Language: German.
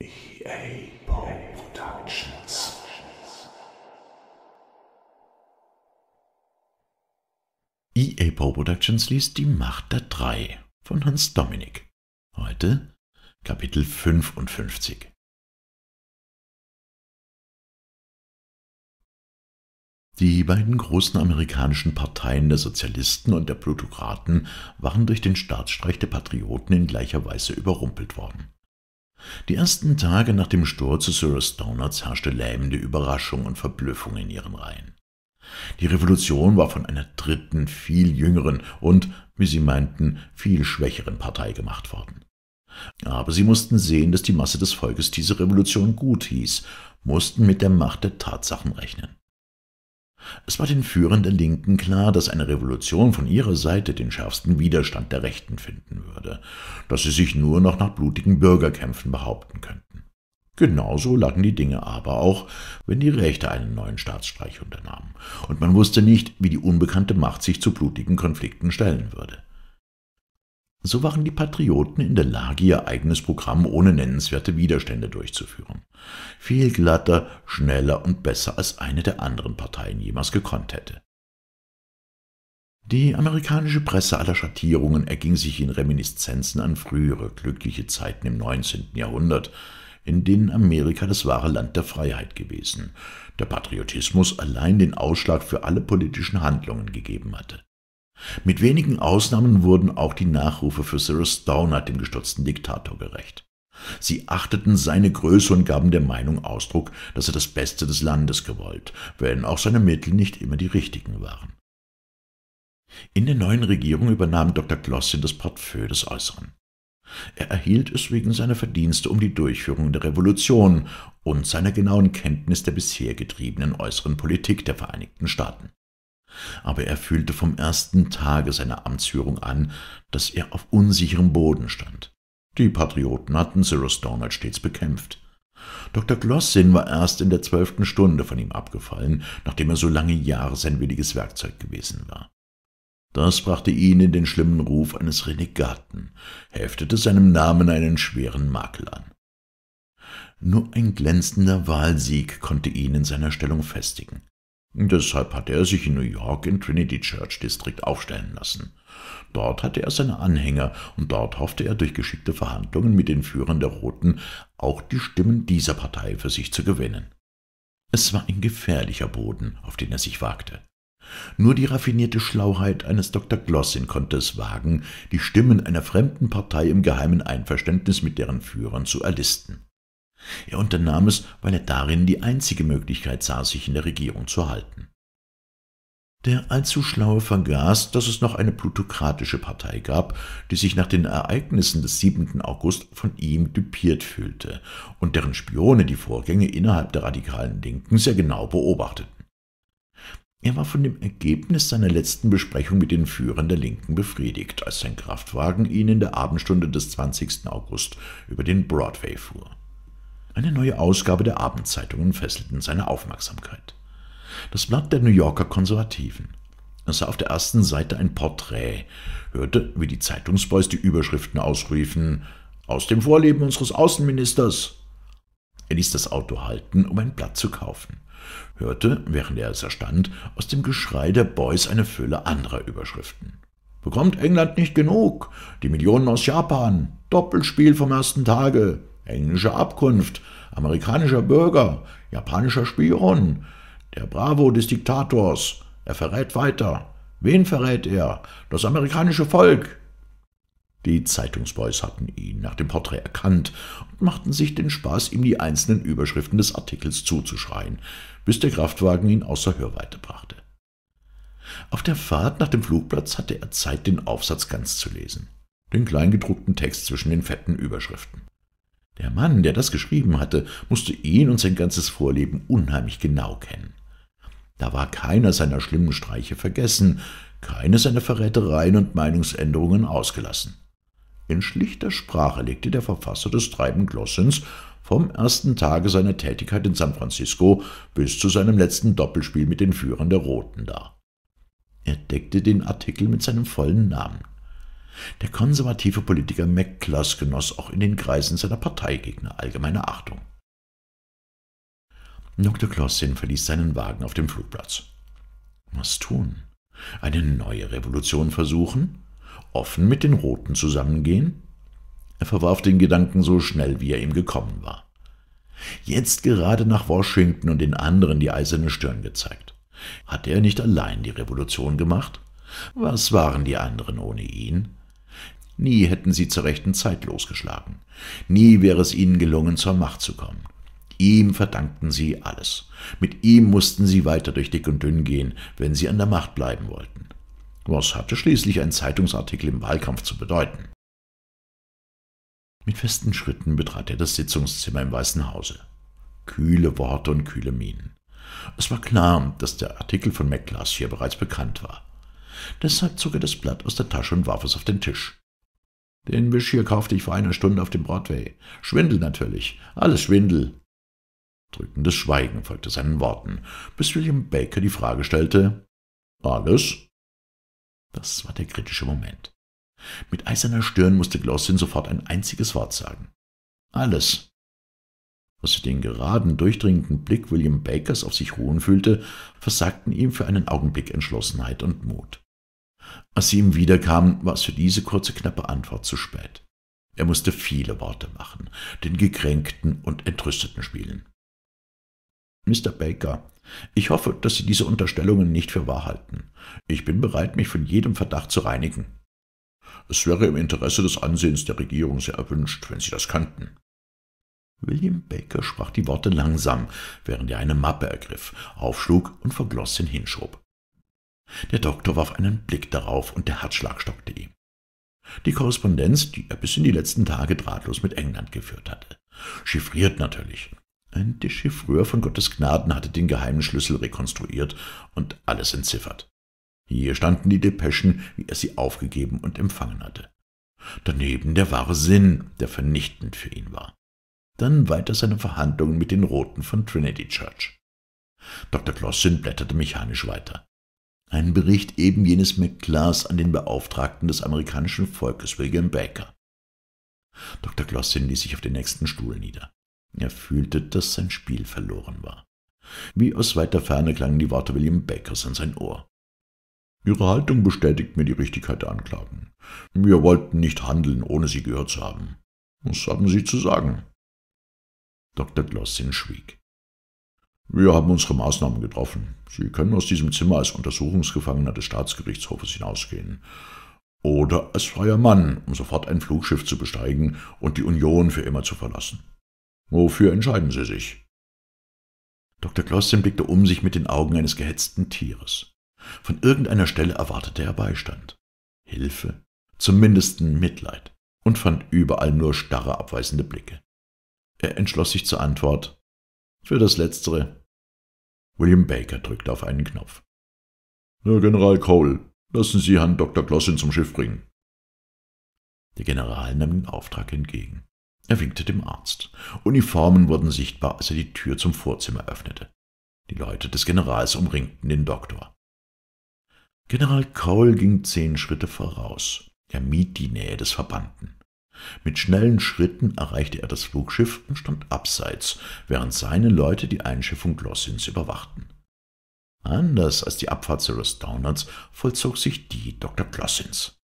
EAPoe Productions. EAPoe Productions liest Die Macht der Drei von Hans Dominik. Heute Kapitel 55. Die beiden großen amerikanischen Parteien der Sozialisten und der Plutokraten waren durch den Staatsstreich der Patrioten in gleicher Weise überrumpelt worden. Die ersten Tage nach dem Sturz des Cyrus Donuts herrschte lähmende Überraschung und Verblüffung in ihren Reihen. Die Revolution war von einer dritten, viel jüngeren und, wie sie meinten, viel schwächeren Partei gemacht worden. Aber sie mussten sehen, dass die Masse des Volkes diese Revolution gut hieß, mussten mit der Macht der Tatsachen rechnen. Es war den Führern der Linken klar, dass eine Revolution von ihrer Seite den schärfsten Widerstand der Rechten finden würde, dass sie sich nur noch nach blutigen Bürgerkämpfen behaupten könnten. Genauso lagen die Dinge aber auch, wenn die Rechte einen neuen Staatsstreich unternahmen, und man wusste nicht, wie die unbekannte Macht sich zu blutigen Konflikten stellen würde. So waren die Patrioten in der Lage, ihr eigenes Programm ohne nennenswerte Widerstände durchzuführen. Viel glatter, schneller und besser, als eine der anderen Parteien jemals gekonnt hätte. Die amerikanische Presse aller Schattierungen erging sich in Reminiszenzen an frühere, glückliche Zeiten im 19. Jahrhundert, in denen Amerika das wahre Land der Freiheit gewesen, der Patriotismus allein den Ausschlag für alle politischen Handlungen gegeben hatte. Mit wenigen Ausnahmen wurden auch die Nachrufe für Cyrus Daunard, dem gestürzten Diktator, gerecht. Sie achteten seine Größe und gaben der Meinung Ausdruck, dass er das Beste des Landes gewollt, wenn auch seine Mittel nicht immer die richtigen waren. In der neuen Regierung übernahm Dr. Glossin das Portefeuille des Äußeren. Er erhielt es wegen seiner Verdienste um die Durchführung der Revolution und seiner genauen Kenntnis der bisher getriebenen äußeren Politik der Vereinigten Staaten. Aber er fühlte vom ersten Tage seiner Amtsführung an, dass er auf unsicherem Boden stand. Die Patrioten hatten Cyrus Donald stets bekämpft. Dr. Klossin war erst in der 12. Stunde von ihm abgefallen, nachdem er so lange Jahre sein williges Werkzeug gewesen war. Das brachte ihn in den schlimmen Ruf eines Renegaten, heftete seinem Namen einen schweren Makel an. Nur ein glänzender Wahlsieg konnte ihn in seiner Stellung festigen. Deshalb hatte er sich in New York im Trinity Church District aufstellen lassen. Dort hatte er seine Anhänger, und dort hoffte er, durch geschickte Verhandlungen mit den Führern der Roten auch die Stimmen dieser Partei für sich zu gewinnen. Es war ein gefährlicher Boden, auf den er sich wagte. Nur die raffinierte Schlauheit eines Dr. Glossin konnte es wagen, die Stimmen einer fremden Partei im geheimen Einverständnis mit deren Führern zu erlisten. Er unternahm es, weil er darin die einzige Möglichkeit sah, sich in der Regierung zu halten. Der allzu Schlaue vergaß, dass es noch eine plutokratische Partei gab, die sich nach den Ereignissen des 7. August von ihm düpiert fühlte und deren Spione die Vorgänge innerhalb der radikalen Linken sehr genau beobachteten. Er war von dem Ergebnis seiner letzten Besprechung mit den Führern der Linken befriedigt, als sein Kraftwagen ihn in der Abendstunde des 20. August über den Broadway fuhr. Eine neue Ausgabe der Abendzeitungen fesselten seine Aufmerksamkeit. Das Blatt der New Yorker Konservativen. Er sah auf der ersten Seite ein Porträt, hörte, wie die Zeitungsboys die Überschriften ausriefen: »Aus dem Vorleben unseres Außenministers!« Er ließ das Auto halten, um ein Blatt zu kaufen, hörte, während er es erstand, aus dem Geschrei der Boys eine Fülle anderer Überschriften. »Bekommt England nicht genug? Die Millionen aus Japan! Doppelspiel vom ersten Tage! Englische Abkunft, amerikanischer Bürger, japanischer Spion, der Bravo des Diktators, er verrät weiter. Wen verrät er? Das amerikanische Volk.« Die Zeitungsboys hatten ihn nach dem Porträt erkannt und machten sich den Spaß, ihm die einzelnen Überschriften des Artikels zuzuschreien, bis der Kraftwagen ihn außer Hörweite brachte. Auf der Fahrt nach dem Flugplatz hatte er Zeit, den Aufsatz ganz zu lesen, den kleingedruckten Text zwischen den fetten Überschriften. Der Mann, der das geschrieben hatte, musste ihn und sein ganzes Vorleben unheimlich genau kennen. Da war keiner seiner schlimmen Streiche vergessen, keine seiner Verrätereien und Meinungsänderungen ausgelassen. In schlichter Sprache legte der Verfasser des Treiben Glossins vom ersten Tage seiner Tätigkeit in San Francisco bis zu seinem letzten Doppelspiel mit den Führern der Roten dar. Er deckte den Artikel mit seinem vollen Namen. Der konservative Politiker McClus genoss auch in den Kreisen seiner Parteigegner allgemeine Achtung. Dr. Klossin verließ seinen Wagen auf dem Flugplatz. Was tun? Eine neue Revolution versuchen? Offen mit den Roten zusammengehen? Er verwarf den Gedanken so schnell, wie er ihm gekommen war. Jetzt gerade nach Washington und den anderen die eiserne Stirn gezeigt. Hatte er nicht allein die Revolution gemacht? Was waren die anderen ohne ihn? Nie hätten sie zur rechten Zeit losgeschlagen. Nie wäre es ihnen gelungen, zur Macht zu kommen. Ihm verdankten sie alles. Mit ihm mussten sie weiter durch dick und dünn gehen, wenn sie an der Macht bleiben wollten. Was hatte schließlich ein Zeitungsartikel im Wahlkampf zu bedeuten? Mit festen Schritten betrat er das Sitzungszimmer im Weißen Hause. Kühle Worte und kühle Mienen. Es war klar, dass der Artikel von MacGlass hier bereits bekannt war. Deshalb zog er das Blatt aus der Tasche und warf es auf den Tisch. »Den Wisch hier kaufte ich vor einer Stunde auf dem Broadway. Schwindel natürlich. Alles Schwindel.« Drückendes Schweigen folgte seinen Worten, bis William Baker die Frage stellte, »Alles?« Das war der kritische Moment. Mit eiserner Stirn musste Glossin sofort ein einziges Wort sagen. »Alles.« Als er den geraden, durchdringenden Blick William Bakers auf sich ruhen fühlte, versagten ihm für einen Augenblick Entschlossenheit und Mut. Als sie ihm wiederkamen, war es für diese kurze, knappe Antwort zu spät. Er musste viele Worte machen, den Gekränkten und Entrüsteten spielen. »Mr. Baker, ich hoffe, dass Sie diese Unterstellungen nicht für wahr halten. Ich bin bereit, mich von jedem Verdacht zu reinigen. Es wäre im Interesse des Ansehens der Regierung sehr erwünscht, wenn Sie das könnten.« William Baker sprach die Worte langsam, während er eine Mappe ergriff, aufschlug und vor Glossin hinschob. Der Doktor warf einen Blick darauf und der Herzschlag stockte ihm. Die Korrespondenz, die er bis in die letzten Tage drahtlos mit England geführt hatte. Chiffriert natürlich. Ein Dechiffreur von Gottes Gnaden hatte den geheimen Schlüssel rekonstruiert und alles entziffert. Hier standen die Depeschen, wie er sie aufgegeben und empfangen hatte. Daneben der wahre Sinn, der vernichtend für ihn war. Dann weiter seine Verhandlungen mit den Roten von Trinity Church. Dr. Glossin blätterte mechanisch weiter. Ein Bericht eben jenes McGlass an den Beauftragten des amerikanischen Volkes William Baker. Dr. Glossin ließ sich auf den nächsten Stuhl nieder. Er fühlte, dass sein Spiel verloren war. Wie aus weiter Ferne klangen die Worte William Bakers an sein Ohr. »Ihre Haltung bestätigt mir die Richtigkeit der Anklagen. Wir wollten nicht handeln, ohne Sie gehört zu haben. Was haben Sie zu sagen?« Dr. Glossin schwieg. »Wir haben unsere Maßnahmen getroffen. Sie können aus diesem Zimmer als Untersuchungsgefangener des Staatsgerichtshofes hinausgehen. Oder als freier Mann, um sofort ein Flugschiff zu besteigen und die Union für immer zu verlassen. Wofür entscheiden Sie sich?« Dr. Glossin blickte um sich mit den Augen eines gehetzten Tieres. Von irgendeiner Stelle erwartete er Beistand, Hilfe, zumindest Mitleid, und fand überall nur starre, abweisende Blicke. Er entschloss sich zur Antwort. »Für das Letztere.« William Baker drückte auf einen Knopf. »Herr General Cole, lassen Sie Herrn Dr. Glossin zum Schiff bringen.« Der General nahm den Auftrag entgegen. Er winkte dem Arzt. Uniformen wurden sichtbar, als er die Tür zum Vorzimmer öffnete. Die Leute des Generals umringten den Doktor. General Cole ging 10 Schritte voraus. Er mied die Nähe des Verbannten. Mit schnellen Schritten erreichte er das Flugschiff und stand abseits, während seine Leute die Einschiffung Glossins überwachten. Anders als die Abfahrt Cyrus Donuts vollzog sich die Dr. Glossins.